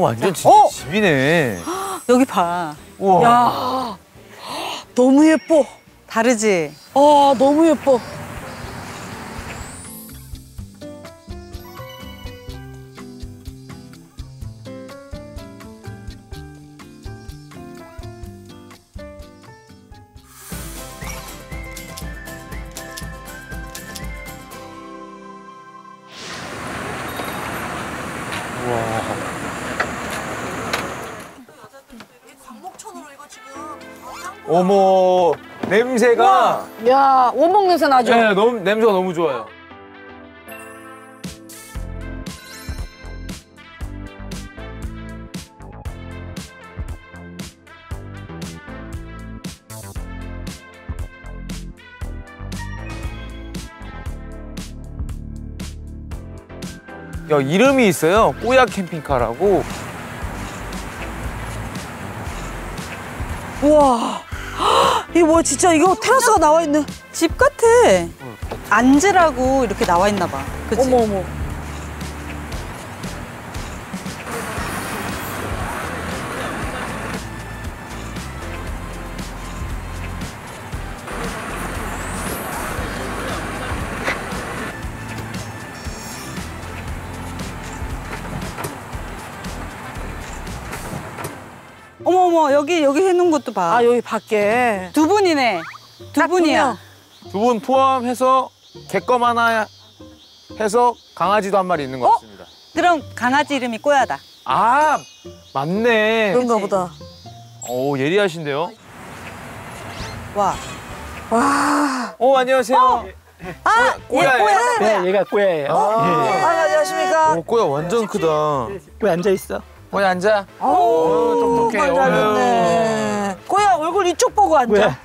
완전 진짜 집이네. 여기 봐. 우와. 야, 너무 예뻐. 다르지? 너무 예뻐. 우와. 어머, 냄새가. 야, 원목 냄새 나죠? 네, 너무, 냄새가 너무 좋아요. 야, 이름이 있어요. 꼬야 캠핑카라고. 우와. 이게 뭐야, 진짜 이거 테라스가 나와 있는 집 같아. 앉으라고 이렇게 나와 있나 봐. 그치? 어머, 어머. 어머머, 여기 해놓은 것도 봐. 아, 여기 밖에. 두 분이네. 두 분이야. 두 분 포함해서 개껌 하나 해서 강아지도 한 마리 있는 것 같습니다. 그럼 강아지 이름이 꼬야다. 아, 맞네. 그런가 보다. 오, 예리하신데요? 와. 와. 안녕하세요. 아, 꼬야예요. 네, 얘가 꼬야예요. 안녕하십니까. 꼬야 완전 크다. 꼬야 앉아있어. 꼬야 앉아. 오, 똑똑해. 꼬야 얼굴 이쪽 보고 앉아. 꼬야.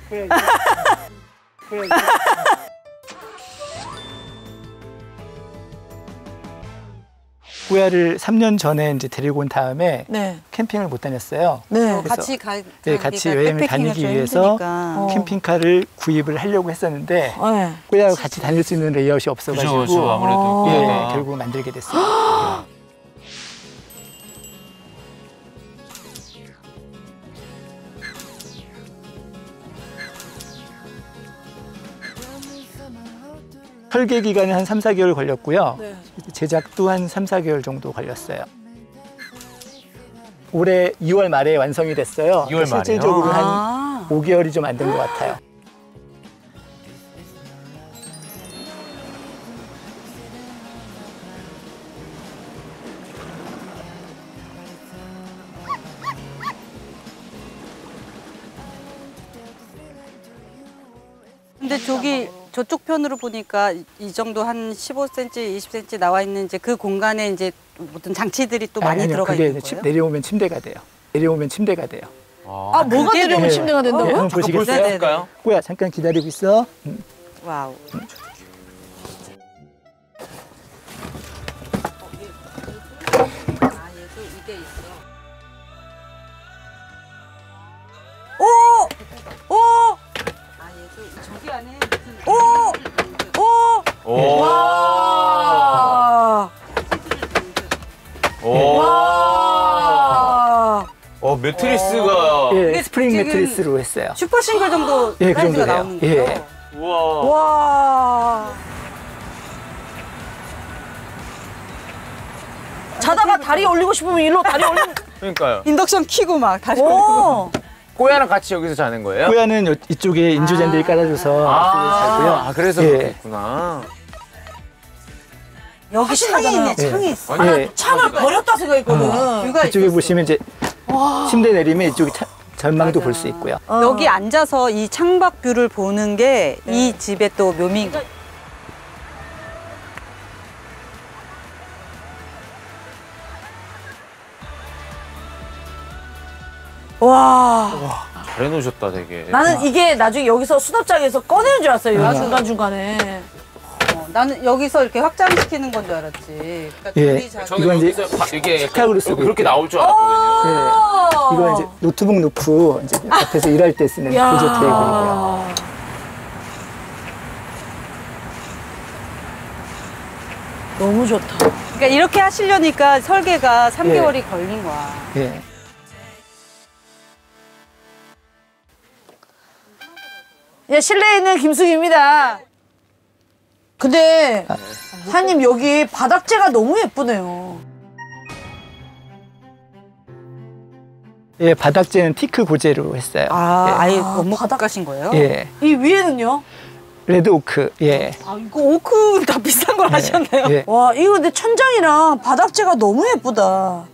꼬야를 3년 전에 이제 데리고 온 다음에 캠핑을 못 다녔어요. 네. 같이 여행을 다니기 위해서 힘드니까. 캠핑카를 구입을 하려고 했었는데 꼬야와 같이 다닐 수 있는 레이아웃이 없어가지고 아무래도 결국 만들게 됐어요. 설계 기간이 한 3-4개월 걸렸고요. 제작도 한 3-4개월 정도 걸렸어요. 올해 2월 말에 완성이 됐어요. 2월 말에요? 실질적으로 한 5개월이 좀 안 된 것 같아요. 근데 저쪽 편으로 보니까 이 정도 한 15cm, 20cm 나와 있는 이제 그 공간에 이제 어떤 장치들이 또 많이 들어가 있는 거예요? 내려오면 침대가 돼요. 뭐가 내려오면 침대가 된다고요? 한번 보시겠어요? 꼬야, 잠깐 기다리고 있어. 와우. 아, 얘도 이게 있어. 저기 안에 매트리스가 스프링 매트리스로 했어요. 슈퍼싱글 정도 사이즈가 나오는 거예요. 와. 자다가 다리 올리고 싶으면 일로 다리 올리고. 그러니까요. 인덕션 켜고 막 다리 올리고. 꼬야랑 같이 여기서 자는 거예요? 꼬야는 이쪽에 인조잔디를 깔아줘서 자고요. 아, 그래서 그렇구나. 여기 창이 있네, 창이 있어. 창을 버렸다 생각했거든. 이쪽에 보시면 이제 침대 내리면 이쪽이 전망도 볼 수 있고요. 여기 앉아서 이 창밖 뷰를 보는 게 이 집의 또 묘미. 와. 잘 놓으셨다, 되게. 나는 이게 나중에 여기서 수납장에서 꺼내는 줄 알았어요. 중간중간에. 나는 여기서 이렇게 확장시키는 건 줄 알았지. 그러니까 저는 이제 이게 식탁으로 쓰고 그렇게 나올 줄 알았거든요. 이거 이제 노트북 놓고 이제 앞에서 일할 때 쓰는 보조 테이블이고요. 너무 좋다. 그러니까 이렇게 하시려니까 설계가 3개월이 예. 걸린 거야. 예. 예, 실내에 있는 김숙입니다. 근데 사장님 여기 바닥재가 너무 예쁘네요. 예, 바닥재는 티크 고재로 했어요. 아, 예. 아예 원목 가신 거예요? 예. 이 위에는요? 레드 오크. 예. 아, 이거 오크 다 비싼 걸 하셨네요. 예. 와, 이거 근데 천장이랑 바닥재가 너무 예쁘다.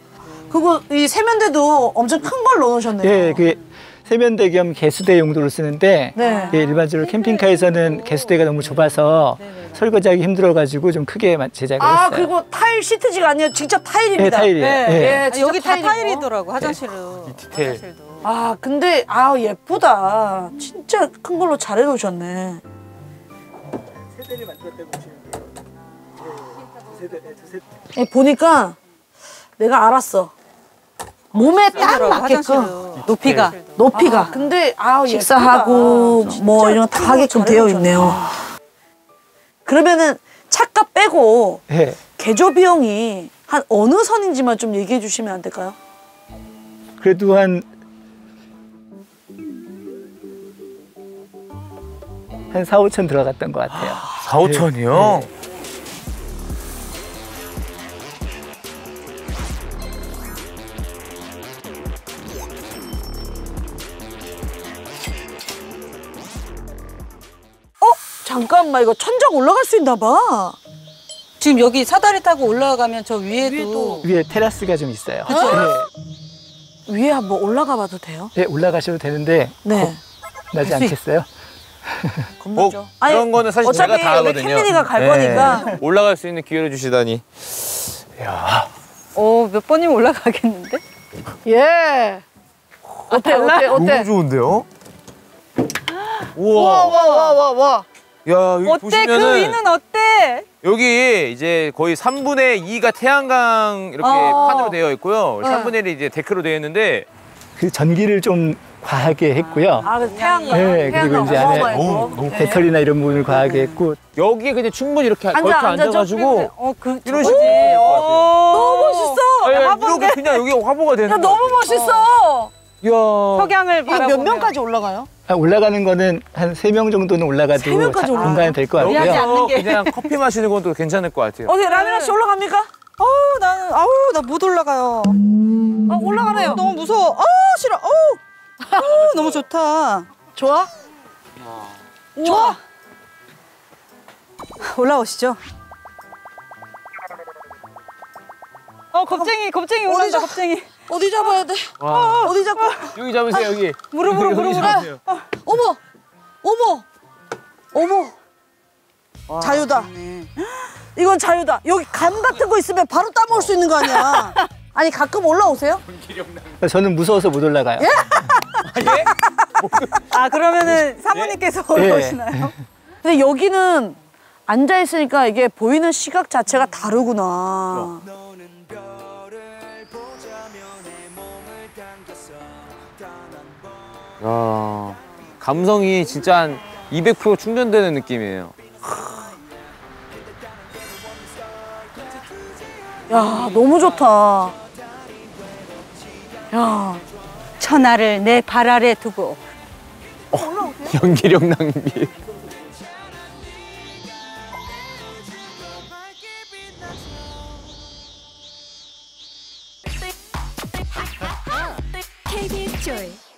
그리고 이 세면대도 엄청 큰 걸 넣으셨네요. 예, 그 세면대 겸 개수대 용도로 쓰는데 네. 예, 일반적으로 캠핑카에서는 개수대가 너무 좁아서 네네. 설거지하기 힘들어가지고 좀 크게 제작을 했어요. 아, 그리고 타일 시트지가 아니에요. 직접 타일입니다. 네, 타일이에요. 네. 네. 네. 아, 여기 타일이고. 다 타일이더라고, 화장실로. 네. 이 디테일. 화장실도. 아, 근데 아 예쁘다. 진짜 큰 걸로 잘 해놓으셨네. 세대를 만들었다고 보시면 돼요. 두 세대. 보니까 내가 알았어. 몸에 딱 맞게끔 높이가. 아, 근데 아, 식사하고 예쁘다. 뭐 이런 거 다 하게끔 되어 있네요. 아. 그러면은 차값 빼고 네. 개조 비용이 한 어느 선인지만 좀 얘기해 주시면 안 될까요? 그래도 한 4, 5천 들어갔던 것 같아요. 아, 4, 5천이요? 네. 잠깐만, 이거 천장 올라갈 수 있나 봐. 지금 여기 사다리 타고 올라가면 저 위에도 위에 테라스가 좀 있어요. 그쵸? 네. 위에 한번 올라가 봐도 돼요? 네, 올라가셔도 되는데 네. 나지 않겠어요? 겁나죠. 그런 거는 사실 제가 다 하거든요. 캠민이가 갈 네. 거니까. 올라갈 수 있는 기회를 주시다니. 이야. 몇 번이면 올라가겠는데? 예. 어때? 너무 좋은데요? 우와. 와. 야, 여기 어때? 보시면은 그 위는 어때? 여기 이제 거의 3분의 2가 태양광 이렇게 판으로 되어 있고요. 3분의 1이 이제 데크로 되어 있는데 그 전기를 좀 과하게 했고요. 아, 그 태양광. 네, 그리고 이제 안에 오, 배터리나 이런 부분을 과하게 했고 여기에 그냥 충분히 이렇게 걸쳐 앉아가지고 이런 식으로 될 것 같아요. 너무 멋있어. 화보가 이렇게 그냥 여기 화보가 되는 거. 너무 멋있어. 야. 석양을 바라보면. 몇 명까지 올라가요? 아, 올라가는 거는 한 3명 정도는 올라가도 공간이 될 것 같고요. 그냥 커피 마시는 것도 괜찮을 것 같아요. 어떻게 라미라 씨 올라갑니까? 나 못 올라가요. 아, 올라가네요. 너무 무서워. 싫어. 너무 좋다. 좋아? 좋아. 올라오시죠. 겁쟁이 올라온다, 겁쟁이. 어디 잡아야 돼? 어디 잡고? 여기 잡으세요, 여기. 무릎으로. 어머. 와, 자유다. 좋네. 이건 자유다. 여기 감 같은 거 있으면 바로 따먹을 수 있는 거 아니야. 아니, 가끔 올라오세요? 저는 무서워서 못 올라가요. 예? 예? 아, 그러면은 사모님께서 올라오시나요? 예. 근데 여기는 앉아있으니까 이게 보이는 시각 자체가 다르구나. 야, 감성이 진짜 한 200% 충전되는 느낌이에요. 야, 너무 좋다. 야, 천하를 내 발 아래 두고. 연기력 낭비. KBS 조이.